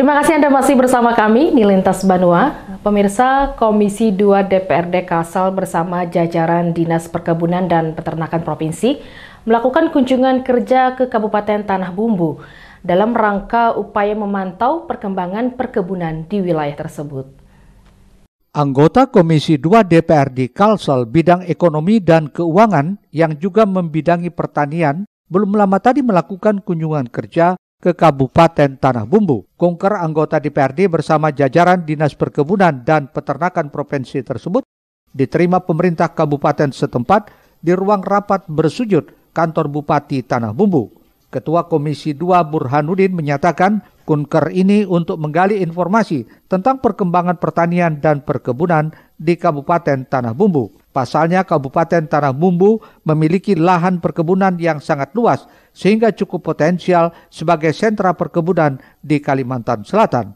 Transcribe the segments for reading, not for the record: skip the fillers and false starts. Terima kasih Anda masih bersama kami di Lintas Banua. Pemirsa, Komisi II DPRD Kalsel bersama jajaran Dinas Perkebunan dan Peternakan Provinsi melakukan kunjungan kerja ke Kabupaten Tanah Bumbu dalam rangka upaya memantau perkembangan perkebunan di wilayah tersebut. Anggota Komisi II DPRD Kalsel bidang ekonomi dan keuangan yang juga membidangi pertanian belum lama tadi melakukan kunjungan kerja ke Kabupaten Tanah Bumbu. Kongker anggota DPRD bersama jajaran Dinas Perkebunan dan Peternakan Provinsi tersebut diterima pemerintah kabupaten setempat di ruang rapat bersujud kantor Bupati Tanah Bumbu. Ketua Komisi II Burhanuddin menyatakan kunker ini untuk menggali informasi tentang perkembangan pertanian dan perkebunan di Kabupaten Tanah Bumbu. Pasalnya Kabupaten Tanah Bumbu memiliki lahan perkebunan yang sangat luas sehingga cukup potensial sebagai sentra perkebunan di Kalimantan Selatan.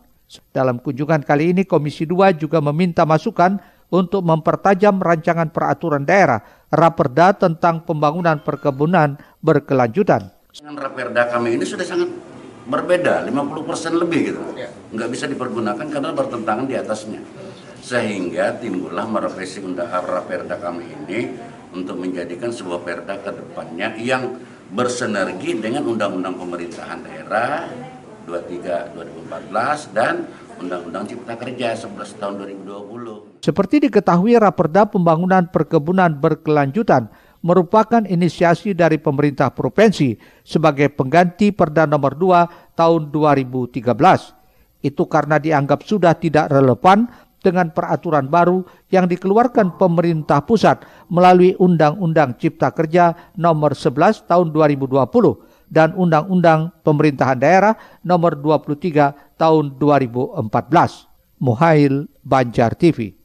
Dalam kunjungan kali ini Komisi II juga meminta masukan untuk mempertajam rancangan peraturan daerah Raperda tentang pembangunan perkebunan berkelanjutan. Dengan Raperda kami ini sudah sangat berbeda, 50% lebih gitu. Nggak bisa dipergunakan karena bertentangan di atasnya. Sehingga timbullah merevisi undang-undang Raperda kami ini untuk menjadikan sebuah perda ke depannya yang bersinergi dengan Undang-Undang Pemerintahan Daerah 23/2014 dan Undang-Undang Cipta Kerja 11 tahun 2020. Seperti diketahui, Raperda Pembangunan Perkebunan Berkelanjutan merupakan inisiasi dari pemerintah provinsi sebagai pengganti Perda Nomor 2 tahun 2013. Itu karena dianggap sudah tidak relevan dengan peraturan baru yang dikeluarkan pemerintah pusat melalui Undang-Undang Cipta Kerja Nomor 11 tahun 2020 dan Undang-Undang Pemerintahan Daerah Nomor 23 tahun 2014. Muhammad Banjar TV.